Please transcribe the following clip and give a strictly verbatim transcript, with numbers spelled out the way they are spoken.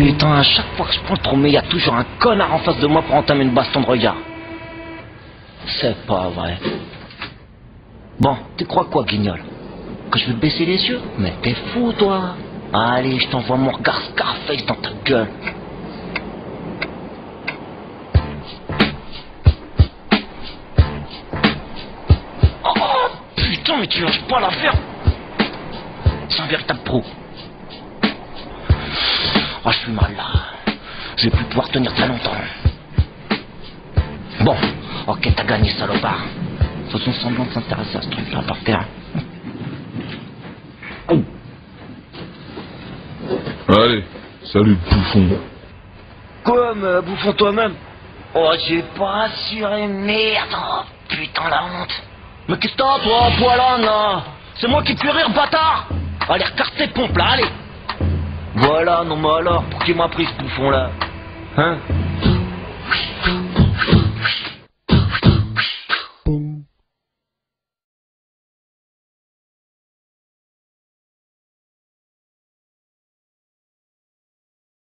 Putain, à chaque fois que je prends le tromé, il y a toujours un connard en face de moi pour entamer une baston de regard. C'est pas vrai. Bon, tu crois quoi, Guignol? Que je vais baisser les yeux? Mais t'es fou, toi. Allez, je t'envoie mon regard Scarface dans ta gueule. Oh, putain, mais tu lâches pas l'affaire. C'est un véritable pro. Oh, je suis mal, là. Je vais plus pouvoir tenir très longtemps. Bon, ok, t'as gagné, salopard. Faisons semblant de s'intéresser à ce truc-là par terre. Oh. Allez, salut, bouffon. Comme euh, bouffon toi-même? Oh, j'ai pas assuré, merde. Oh, putain, la honte. Mais qu'est-ce que t'as, toi, poilane, là? C'est moi qui te fais rire, bâtard. Allez, recarte tes pompes, là, allez. Voilà, non mais alors, pour qui m'a pris ce bouffon là? Hein?